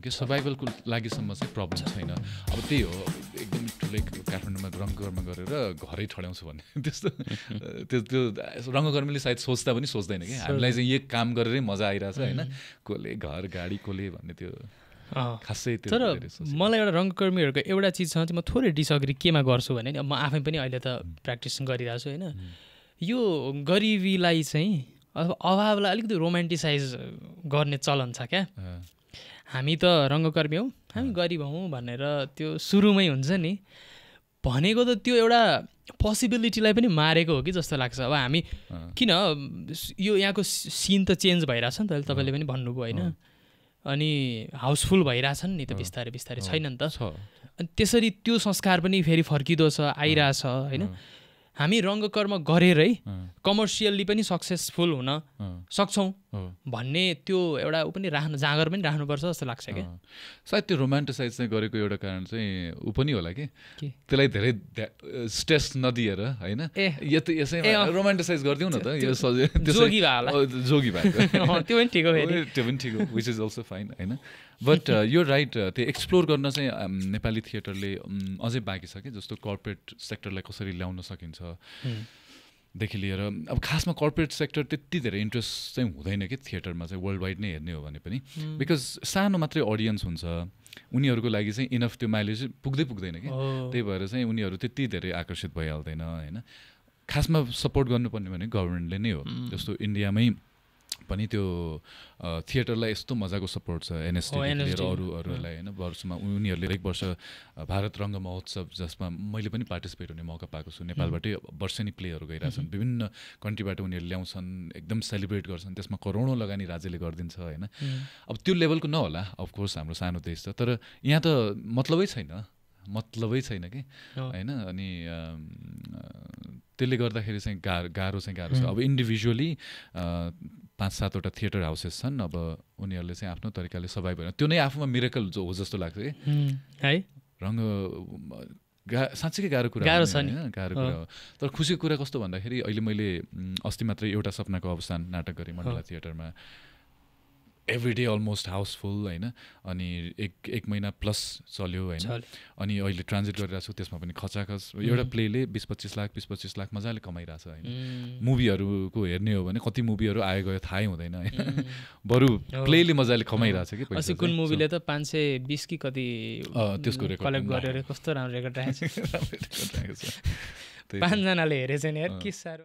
Okay, survival को लागि सम्म चाहिँ प्रब्लम छैन. अब त्यही हो एकदम ठुलै काठमाडौँमा रङघरमा गरेर घरै ठड्याउँछु भन्ने त्यस्तो त्यो रङघरमेले सायद सोच्दा पनि सोच्दैन के हामीलाई चाहिँ यो काम गरेरै मजा आइराछ हैन कोले घर गाडी कोले भन्ने त्यो खासै त्यो मलाई एउटा रङकर्मीहरुको एउटा चीज छ नि म थोरै डिसएग्री केमा गर्छु भने नि म आफै पनि अहिले त प्र्याक्टिस गरिराछु हैन यो गरिबीलाई चाहिँ अथवा अभावलाई अलिकति रोमान्टिसाइज गर्ने चलन छ क्या हामी त रंगकर्मी हौ हामी गरिब हौ भनेर त्यो सुरुमै हुन्छ नि भनेको त त्यो एउटा पोसिबिलिटीलाई पनि मारेको हो कि जस्तो लाग्छ अब हामी किन यो यहाँको सीन त चेन्ज भइराछ नि त अहिले तपाईले पनि भन्नुभयो हैन अनि हाउसफुल भइराछन् नि त बिस्तारै बिस्तारै छैन नि त अनि त्यसरी त्यो संस्कार पनि फेरि फर्किदो छ आइराछ हैन हामी रंगकर्म गरेरै कमर्शियली पनि सक्सेसफुल हुन सक्छौ भन्ने त्यो एउटा उ पनि राख्नु जागर पनि राख्नु पर्छ जस्तो लाग्छ के सायद त्यो रोमान्टिसाइज चाहिँ गरेको एउटा कारण चाहिँ उ पनि होला के त्यसलाई धेरै स्ट्रेस नदिएर हैन यो त यसै रोमान्टिसाइज गर्दियौ न त यो जोगी भाला जोगी भाला त्यो पनि ठीक हो फेरि त्यो पनि ठीक हो व्हिच इज आल्सो फाइन हैन बट यो राइट त्यो एक्सप्लोर गर्न चाहिँ नेपाली थिएटरले अझै बाँकी छ के जस्तो कर्पोरेट सेक्टरलाई कसरी ल्याउन सकिन्छ देखि लिएर अब खासमा कर्पोरेट सेक्टर त्यति धेरै इन्ट्रेस्ट चाहिँ हुँदैन के थिएटरमा चाहिँ वर्ल्ड वाइड नै हेर्ने हो भने पनि बिकज सानो मात्रै अडियन्स हुन्छ उनीहरुको लागि चाहिँ इनफ त्यो माइलेज पुग्दै पुग्दैन के त्यही भएर चाहिँ उनीहरु त्यति धेरै आकर्षित भइहाल्दैन हैन खासमा सपोर्ट गर्नुपर्ने भने गभर्नमेन्टले नै हो जस्तो इन्डियामै पनि त्यो थिएटरलाई यस्तो मजाको सपोर्ट छ एनएसटी लिएर अरूहरूलाई हैन वर्षमा उनीहरुले एक वर्ष भारत रंग महोत्सव जसमा मैले पनि पार्टिसिपेट हुने मौका पाएको छु नेपालबाटै वर्षेनी प्लेहरु गइराछन् विभिन्न कन्ट्रीबाट उनीहरु ल्याउँछन् एकदम सेलिब्रेट गर्छन् त्यसमा करोडौं लगानी राज्यले गर्दिन्छ हैन अब त्यो लेभलको नहोला अफ कोर्स हाम्रो सानो देश छ तर यहाँ त मतलबै छैन के हैन अनि त्यसले गर्दाखेरि चाहिँ गाह्रो छ अब इन्डिभिजुअली 5-7 वटा थिएटर हाउसेस छन् अब उनीहरुले चाहिँ आफ्नो तरिकाले सर्भाइभ गर्न त्यो नै आफुमा मिरेकल हो जस्तो लाग्छ के है रंग साच्चै गाह्रो कुरा हो तर खुसीको कुरा कस्तो भन्दाखेरि अहिले मैले अस्ति मात्र एउटा सपनाको अवसान नाटक गरे मण्डला थिएटरमा एभ्री डे अलमोस्ट हाउसफुल हैन अनि एक महिना प्लस चल्यो हैन अनि अहिले ट्रान्जिट गरिरा छु त्यसमा पनि खचाखच एउटा प्लेले 20-25 लाख मजाले कमाइराछ हैन मुभीहरुको हेर्ने हो भने कति मुभीहरु आए गयो थाहै हुँदैन हैन बरु प्लेले मजाले कमाइराछ के पैसा कुन मुभीले त 520 कि कति त्यसको रेकर्ड कलेक्ट गरेर कस्तो राम्रो रेकर्ड राखेछ पाँच जनाले हेरे छैन यार के सारो